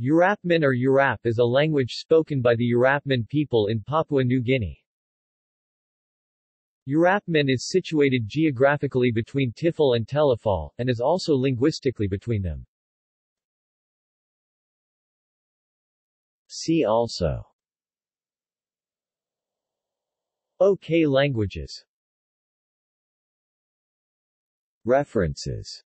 Urapmin or Urap is a language spoken by the Urapmin people in Papua New Guinea. Urapmin is situated geographically between Tifal and Telefol, and is also linguistically between them. See also: OK languages. References.